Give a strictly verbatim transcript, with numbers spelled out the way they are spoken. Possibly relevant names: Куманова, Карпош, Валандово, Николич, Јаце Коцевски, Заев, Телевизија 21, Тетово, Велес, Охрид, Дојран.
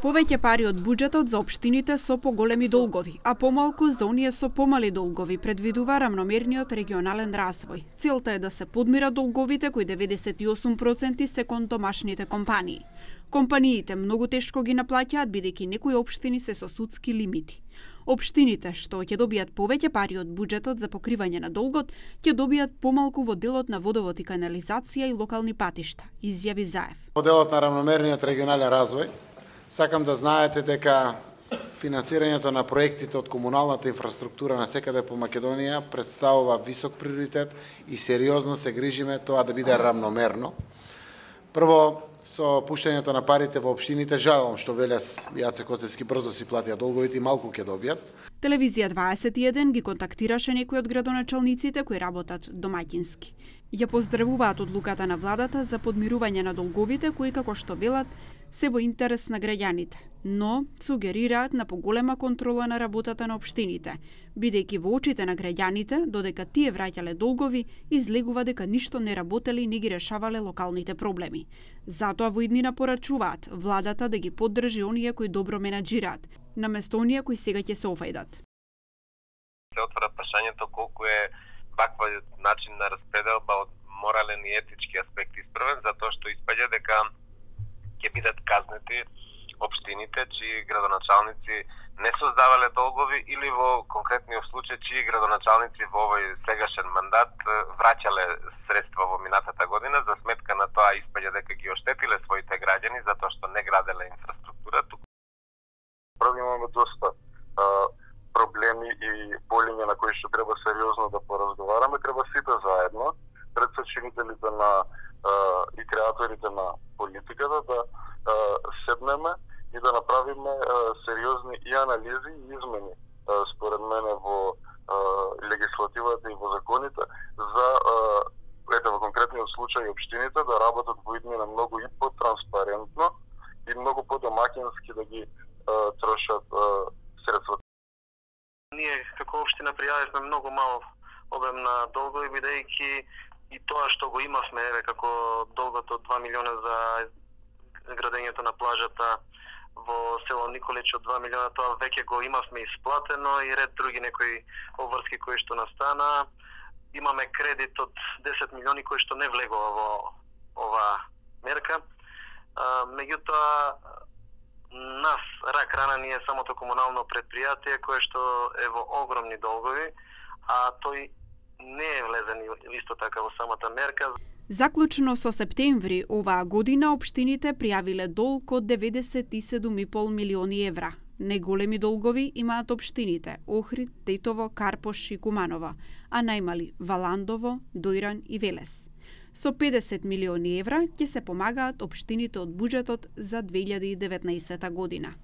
Повеќе пари од буџетот за општините со поголеми долгови, а помалку за оние со помали долгови, предвидува рамномерниот регионален развој. Целта е да се подмира долговите кои деведесет и осум проценти се кон домашните компании. Компаниите многу тешко ги наплаќаат бидејќи некои општини се со судски лимити. Општините што ќе добијат повеќе пари од буџетот за покривање на долгот, ќе добијат помалку во делот на водовод и канализација и локални патишта, изјави Заев. Во делот на рамномерниот регионален развој сакам да знаете дека финансирањето на проектите од комуналната инфраструктура на секаде по Македонија представува висок приоритет и сериозно се грижиме тоа да биде рамномерно. Прво, со пуштењето на парите во општините, жалам што Велес и Јаце Коцевски брзо си платија долговите и малку ќе добијат. Телевизија дваесет и еден ги контактираше некои од градоначалниците кои работат домаќински. Ја поздравуваат одлуката на владата за подмирување на долговите кои, како што велат, се во интерес на граѓаните, но сугерираат на поголема контрола на работата на општините, бидејќи во очите на граѓаните, додека тие враќале долгови, излегува дека ништо не работеле и не ги решавале локалните проблеми. Затоа во иднина порачуваат владата да ги поддржи оние кои добро менаџираат, наместо оние кои сега ќе се офајдат. Се отвора прашањето колку е ваква начин на распределба од морален и етички аспект исправен, затоа што испаѓа дека ќе бидат казнети општините чии градоначалници не создавале долгови или во конкретниот случај чии градоначалници во овој сегашен мандат враќале средства во минатата година, за сметка на тоа испаѓа дека ги оштетиле своите граѓани затоа што не граделе инфраструктура. Проблемот е доста проблеми и болења на кои што треба сериозно да поразговараме, треба сите заедно, пред сочинителите на и креаторите на политиката да седнеме и да направиме сериозни и анализи и измени според мене во легислативата и во законите за ете во конкретниот случај општините да работат во иднина многу и по-транспарентно и многу по-домаќински да ги трошат средствата. Ние како општина пријавивме многу мал обем на долгови бидејќи и тоа што го имавме, еве како долгот од два милиона за градењето на плажата во село Николич од два милиона, тоа веќе го имавме исплатено и ред други некои обврски кои што настанаа. Имаме кредит од десет милиони кои што не влегува во оваа мерка. Меѓутоа, нас рак рана ни е самото комунално претпријатие кое што е во огромни долгови, а тој не е влезен исто така во самата мерка. Заклучно со септември оваа година општините пријавиле долг од деведесет и седум и пол милиони евра. Најголеми долгови имаат општините Охрид, Тетово, Карпош и Куманова, а најмали Валандово, Дојран и Велес. Со педесет милиони евра ќе се помагаат општините од буџетот за две илјади и деветнаесета година.